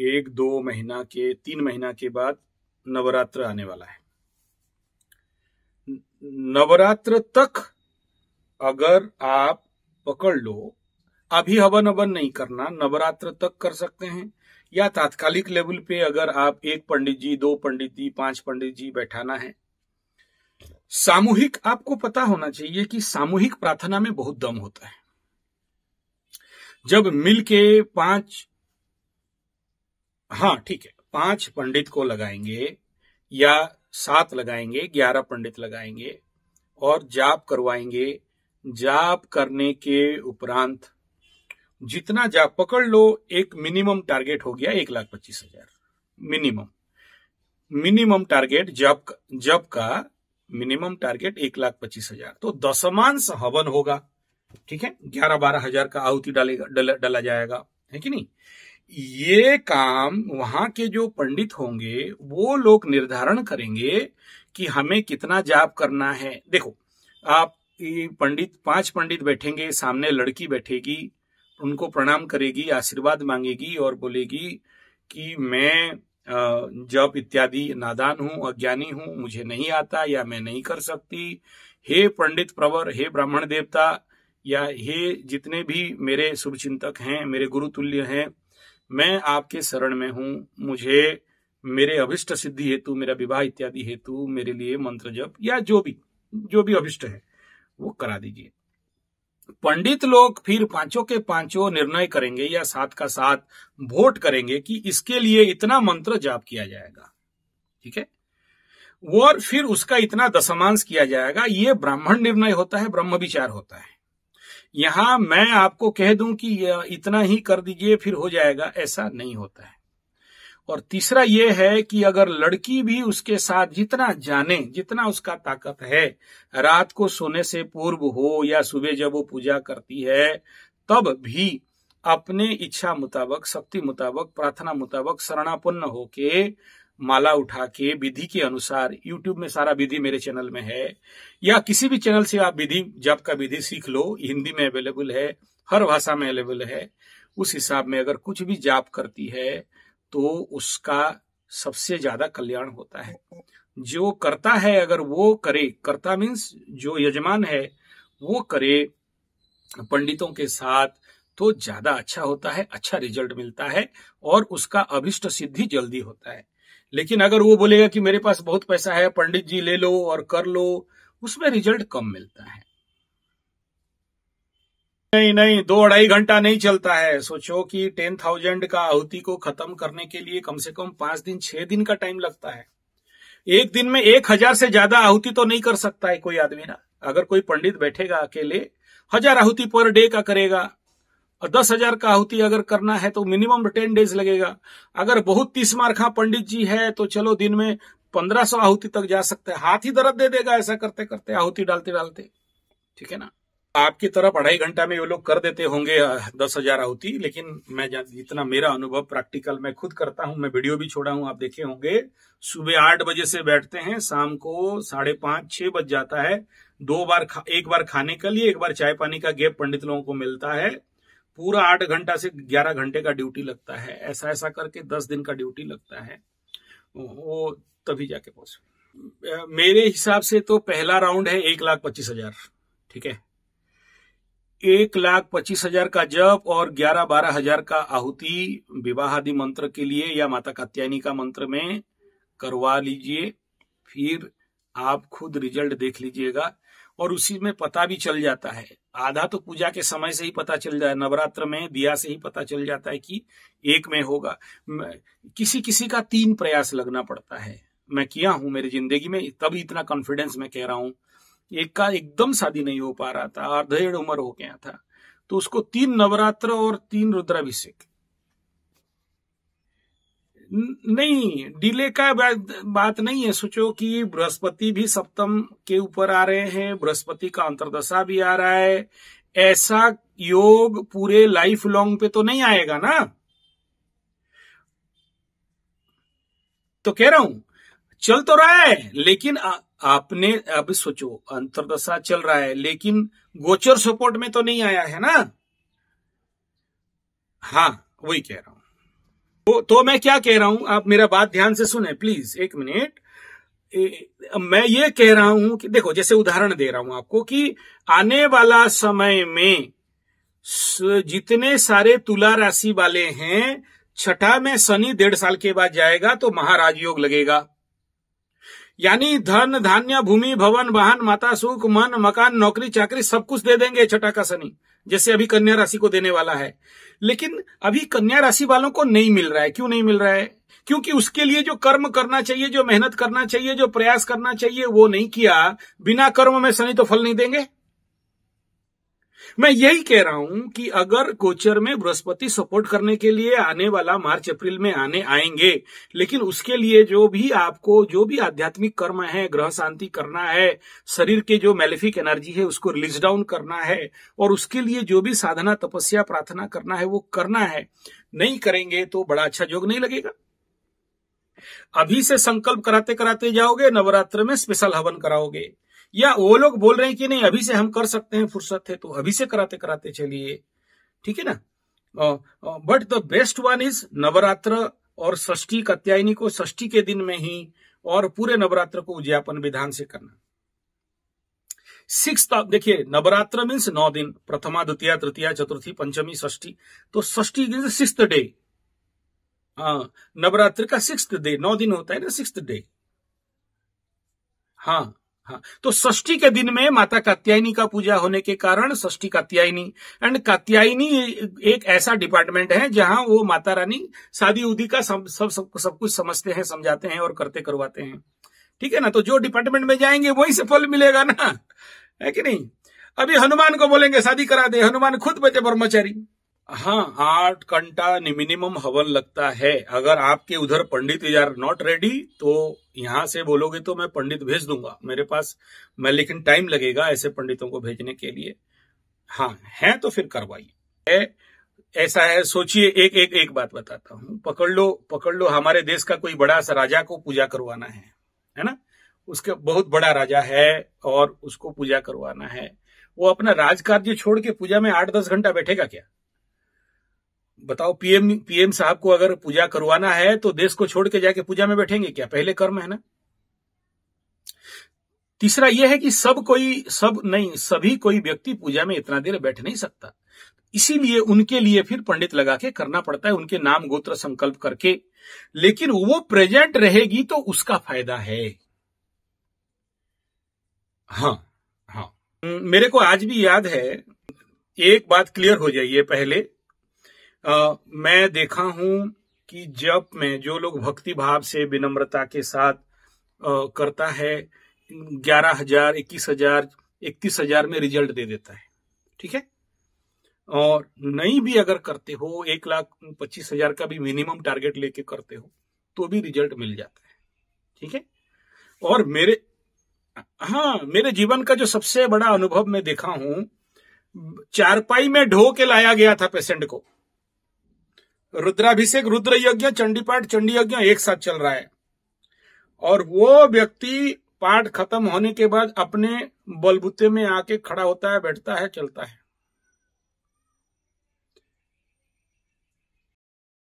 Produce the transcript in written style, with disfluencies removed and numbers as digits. एक दो महीना के 3 महीना के बाद नवरात्र आने वाला है। नवरात्र तक अगर आप पकड़ लो, अभी हवन हवन नहीं करना, नवरात्र तक कर सकते हैं, या तात्कालिक लेवल पे अगर आप 1 पंडित जी 2 पंडित जी 5 पंडित जी बैठाना है। सामूहिक, आपको पता होना चाहिए कि सामूहिक प्रार्थना में बहुत दम होता है। जब मिलके 5 पंडित को लगाएंगे या 7 लगाएंगे, 11 पंडित लगाएंगे और जाप करवाएंगे। जाप करने के उपरांत जितना जाप पकड़ लो, एक मिनिमम टारगेट हो गया 1,25,000 मिनिमम टारगेट, जप का मिनिमम टारगेट 1,25,000। तो 10वांश हवन होगा, ठीक है, 11-12 हजार का आहुति डाला जाएगा, है कि नहीं। ये काम वहां के जो पंडित होंगे वो लोग निर्धारण करेंगे कि हमें कितना जाप करना है। देखो, आप पंडित 5 पंडित बैठेंगे, सामने लड़की बैठेगी, उनको प्रणाम करेगी, आशीर्वाद मांगेगी और बोलेगी कि मैं जप इत्यादि नादान हूं, अज्ञानी हूं, मुझे नहीं आता या मैं नहीं कर सकती। हे पंडित प्रवर, हे ब्राह्मण देवता, या हे जितने भी मेरे शुभचिंतक हैं, मेरे गुरु तुल्य हैं, मैं आपके शरण में हूं। मुझे मेरे अभिष्ट सिद्धि हेतु, मेरा विवाह इत्यादि हेतु मेरे लिए मंत्र जप या जो भी अभिष्ट है वो करा दीजिए। पंडित लोग फिर 5 के 5 निर्णय करेंगे या 7 का 7 वोट करेंगे कि इसके लिए इतना मंत्र जाप किया जाएगा, ठीक है, और फिर उसका इतना दशमांश किया जाएगा। ये ब्राह्मण निर्णय होता है, ब्रह्म विचार होता है। यहां मैं आपको कह दूं कि इतना ही कर दीजिए फिर हो जाएगा, ऐसा नहीं होता है। और तीसरा ये है कि अगर लड़की भी उसके साथ जितना जाने, जितना उसका ताकत है, रात को सोने से पूर्व हो या सुबह जब वो पूजा करती है तब भी अपने इच्छा मुताबिक, शक्ति मुताबिक, प्रार्थना मुताबिक शरणापन्न होके माला उठा के विधि के अनुसार, YouTube में सारा विधि मेरे चैनल में है, या किसी भी चैनल से आप विधि, जप का विधि सीख लो, हिंदी में अवेलेबल है, हर भाषा में अवेलेबल है। उस हिसाब में अगर कुछ भी जाप करती है तो उसका सबसे ज्यादा कल्याण होता है। जो करता है अगर वो करे, करता मीन्स जो यजमान है वो करे पंडितों के साथ, तो ज्यादा अच्छा होता है, अच्छा रिजल्ट मिलता है और उसका अभिष्ट सिद्धि जल्दी होता है। लेकिन अगर वो बोलेगा कि मेरे पास बहुत पैसा है, पंडित जी ले लो और कर लो, उसमें रिजल्ट कम मिलता है। नहीं, 2-2.5 घंटा नहीं चलता है। सोचो कि 10,000 का आहुति को खत्म करने के लिए कम से कम 5 दिन 6 दिन का टाइम लगता है। एक दिन में 1,000 से ज्यादा आहुति तो नहीं कर सकता है कोई आदमी ना। अगर कोई पंडित बैठेगा अकेले, 1000 आहुति पर डे का करेगा, 10,000 का आहुति अगर करना है तो मिनिमम 10 डेज लगेगा। अगर बहुत 30 मार्खा पंडित जी है तो चलो दिन में 1500 आहुति तक जा सकते हैं, हाथ ही दर्द दे देगा ऐसा करते करते, आहुति डालते डालते, ठीक है ना। आपकी तरफ 2.5 घंटा में वो लोग कर देते होंगे 10,000 आहुति, लेकिन मैं जितना मेरा अनुभव प्रैक्टिकल मैं खुद करता हूं, मैं वीडियो भी छोड़ा हूं, आप देखे होंगे, सुबह 8 बजे से बैठते हैं, शाम को 5:30-6 बज जाता है। 2 बार, एक बार खाने के लिए, एक बार चाय पानी का गैप पंडित लोगों को मिलता है। पूरा 8 घंटा से 11 घंटे का ड्यूटी लगता है। ऐसा ऐसा करके 10 दिन का ड्यूटी लगता है, वो तभी जाके पहुंच। मेरे हिसाब से तो पहला राउंड है 1,25,000, ठीक है, 1,25,000 का जप और 11-12 हजार का आहुति विवाह आदि मंत्र के लिए या माता कात्यायनी का मंत्र में करवा लीजिए। फिर आप खुद रिजल्ट देख लीजिएगा और उसी में पता भी चल जाता है। आधा तो पूजा के समय से ही पता चल जाए, नवरात्र में दिया से ही पता चल जाता है कि 1 में होगा। किसी किसी का 3 प्रयास लगना पड़ता है। मैं किया हूं मेरी जिंदगी में, तभी इतना कॉन्फिडेंस में कह रहा हूं। एक का एकदम शादी नहीं हो पा रहा था, आधी उम्र हो गया था, तो उसको 3 नवरात्र और 3 रुद्राभिषेक नहीं, डिले का बात नहीं है। सोचो कि बृहस्पति भी सप्तम के ऊपर आ रहे हैं, बृहस्पति का अंतर्दशा भी आ रहा है। ऐसा योग पूरे लाइफ लॉन्ग पे तो नहीं आएगा ना, तो कह रहा हूं चल तो रहा है, लेकिन आपने अब सोचो अंतर्दशा चल रहा है लेकिन गोचर सपोर्ट में तो नहीं आया है ना। हाँ, वही कह रहा हूं। तो मैं क्या कह रहा हूं, आप मेरा बात ध्यान से सुने प्लीज, एक मिनट। मैं ये कह रहा हूं कि देखो, जैसे उदाहरण दे रहा हूं आपको कि आने वाला समय में जितने सारे तुला राशि वाले हैं, छठा में शनि 1.5 साल के बाद जाएगा तो महाराज योग लगेगा। यानी धन धान्य भूमि भवन वाहन माता सुख मन मकान नौकरी चाकरी सब कुछ दे देंगे छठा का शनि, जैसे अभी कन्या राशि को देने वाला है। लेकिन अभी कन्या राशि वालों को नहीं मिल रहा है। क्यों नहीं मिल रहा है? क्योंकि उसके लिए जो कर्म करना चाहिए, जो मेहनत करना चाहिए, जो प्रयास करना चाहिए, वो नहीं किया। बिना कर्म में शनि तो फल नहीं देंगे। मैं यही कह रहा हूं कि अगर गोचर में बृहस्पति सपोर्ट करने के लिए आने वाला मार्च अप्रैल में आएंगे, लेकिन उसके लिए जो भी आपको जो भी आध्यात्मिक कर्म है, ग्रह शांति करना है, शरीर के जो मैलेफिक एनर्जी है उसको रिलीज डाउन करना है, और उसके लिए जो भी साधना तपस्या प्रार्थना करना है वो करना है। नहीं करेंगे तो बड़ा अच्छा योग नहीं लगेगा। अभी से संकल्प कराते कराते जाओगे, नवरात्र में स्पेशल हवन कराओगे, या वो लोग बोल रहे हैं कि नहीं अभी से हम कर सकते हैं, फुर्सत है, तो अभी से कराते कराते चलिए, ठीक है ना। But the best one is Navratra और षष्ठी, कात्यायनी को षष्ठी के दिन में ही, और पूरे नवरात्र को उद्यापन विधान से करना। 6 देखिए, नवरात्र मीन्स 9 दिन, प्रथमा द्वितीया तृतीया चतुर्थी पंचमी षष्ठी, तो षष्ठी मीन्स 6th डे। नवरात्र का 6th डे, 9 दिन होता है ना, 6th डे। हाँ, तो षष्ठी के दिन में माता कात्यायनी का पूजा होने के कारण षष्ठी कात्यायनी। एंड कात्यायनी एक ऐसा डिपार्टमेंट है जहां वो माता रानी शादी उदी का सब कुछ समझते हैं, समझाते हैं और करते करवाते हैं, ठीक है ना। तो जो डिपार्टमेंट में जाएंगे वहीं से फल मिलेगा ना, है कि नहीं। अभी हनुमान को बोलेंगे शादी करा दे, हनुमान खुद बचे ब्रह्मचारी। हाँ, 8 घंटा मिनिमम हवन लगता है। अगर आपके उधर pandit you are not ready तो यहां से बोलोगे तो मैं पंडित भेज दूंगा मेरे पास, मैं, लेकिन टाइम लगेगा ऐसे पंडितों को भेजने के लिए। हाँ है तो फिर करवाइए। ऐसा है, सोचिए, एक एक एक बात बताता हूं, पकड़ लो हमारे देश का कोई बड़ा सा राजा को पूजा करवाना है ना, उसके बहुत बड़ा राजा है और उसको पूजा करवाना है। वो अपना राजकार्य छोड़ के पूजा में 8-10 घंटा बैठेगा क्या, बताओ। पीएम साहब को अगर पूजा करवाना है तो देश को छोड़ के जाके पूजा में बैठेंगे क्या, पहले कर्म है ना। तीसरा यह है कि सभी कोई व्यक्ति पूजा में इतना देर बैठ नहीं सकता, इसीलिए उनके लिए फिर पंडित लगा के करना पड़ता है, उनके नाम गोत्र संकल्प करके। लेकिन वो प्रेजेंट रहेगी तो उसका फायदा है। हाँ, मेरे को आज भी याद है, एक बात क्लियर हो जाइए पहले। मैं देखा हूं कि जप में जो लोग भक्ति भाव से विनम्रता के साथ करता है, 11,000 21,000 31,000 में रिजल्ट दे देता है, ठीक है। और नहीं भी अगर करते हो 1,25,000 का भी मिनिमम टारगेट लेके करते हो तो भी रिजल्ट मिल जाता है, ठीक है। और मेरे जीवन का जो सबसे बड़ा अनुभव मैं देखा हूं, चारपाई में ढो के लाया गया था पेशेंट को, रुद्राभिषेक रुद्रयज्ञ चंडी पाठ चंडी यज्ञ एक साथ चल रहा है, और वो व्यक्ति पाठ खत्म होने के बाद अपने बलबूते में आके खड़ा होता है, बैठता है, चलता है।